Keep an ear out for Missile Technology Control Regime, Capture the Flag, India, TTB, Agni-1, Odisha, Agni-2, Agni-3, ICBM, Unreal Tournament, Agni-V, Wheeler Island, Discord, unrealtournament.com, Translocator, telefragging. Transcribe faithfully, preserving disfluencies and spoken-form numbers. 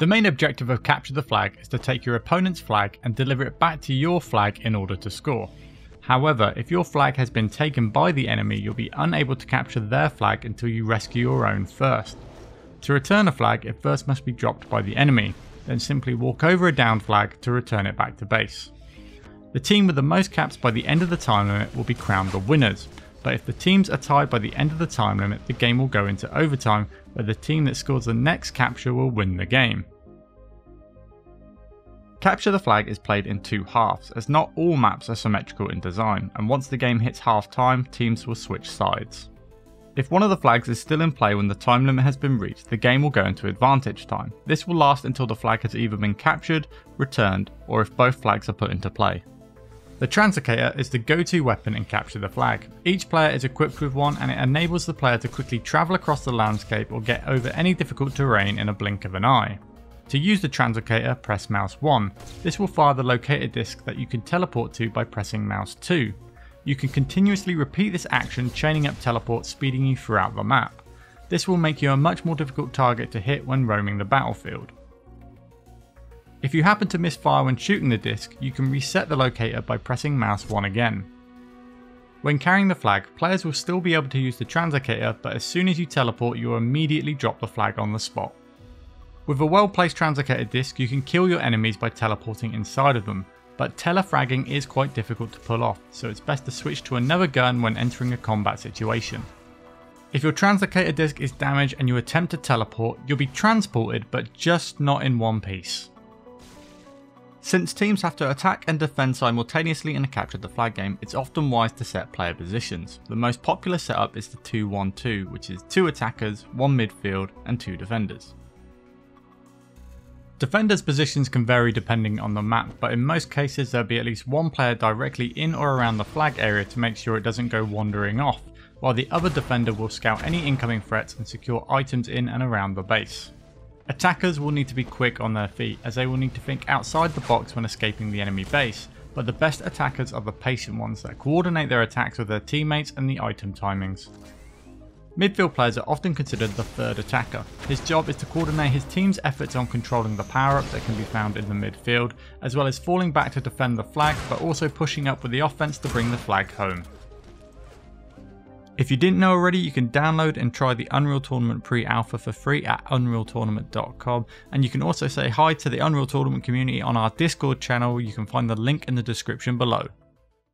The main objective of Capture the Flag is to take your opponent's flag and deliver it back to your flag in order to score. However, if your flag has been taken by the enemy, you'll be unable to capture their flag until you rescue your own first. To return a flag, it first must be dropped by the enemy, then simply walk over a downed flag to return it back to base. The team with the most caps by the end of the time limit will be crowned the winners, but if the teams are tied by the end of the time limit, the game will go into overtime, where the team that scores the next capture will win the game. Capture the Flag is played in two halves, as not all maps are symmetrical in design, and once the game hits half time, teams will switch sides. If one of the flags is still in play when the time limit has been reached, the game will go into advantage time. This will last until the flag has either been captured, returned, or if both flags are put into play. The Translocator is the go-to weapon in Capture the Flag. Each player is equipped with one, and it enables the player to quickly travel across the landscape or get over any difficult terrain in a blink of an eye. To use the Translocator, press mouse one. This will fire the locator disc that you can teleport to by pressing mouse two. You can continuously repeat this action, chaining up teleports, speeding you throughout the map. This will make you a much more difficult target to hit when roaming the battlefield. If you happen to misfire when shooting the disc, you can reset the locator by pressing mouse one again. When carrying the flag, players will still be able to use the Translocator, but as soon as you teleport, you will immediately drop the flag on the spot. With a well-placed Translocator disc, you can kill your enemies by teleporting inside of them, but telefragging is quite difficult to pull off, so it's best to switch to another gun when entering a combat situation. If your Translocator disc is damaged and you attempt to teleport, you'll be transported, but just not in one piece. Since teams have to attack and defend simultaneously in a Capture the Flag game, it's often wise to set player positions. The most popular setup is the two one two, which is two attackers, one midfield, and two defenders. Defenders' positions can vary depending on the map, but in most cases there'll be at least one player directly in or around the flag area to make sure it doesn't go wandering off, while the other defender will scout any incoming threats and secure items in and around the base. Attackers will need to be quick on their feet, as they will need to think outside the box when escaping the enemy base, but the best attackers are the patient ones that coordinate their attacks with their teammates and the item timings. Midfield players are often considered the third attacker. His job is to coordinate his team's efforts on controlling the power-ups that can be found in the midfield, as well as falling back to defend the flag, but also pushing up with the offense to bring the flag home. If you didn't know already, you can download and try the Unreal Tournament Pre-Alpha for free at unreal tournament dot com, and you can also say hi to the Unreal Tournament community on our Discord channel. You can find the link in the description below.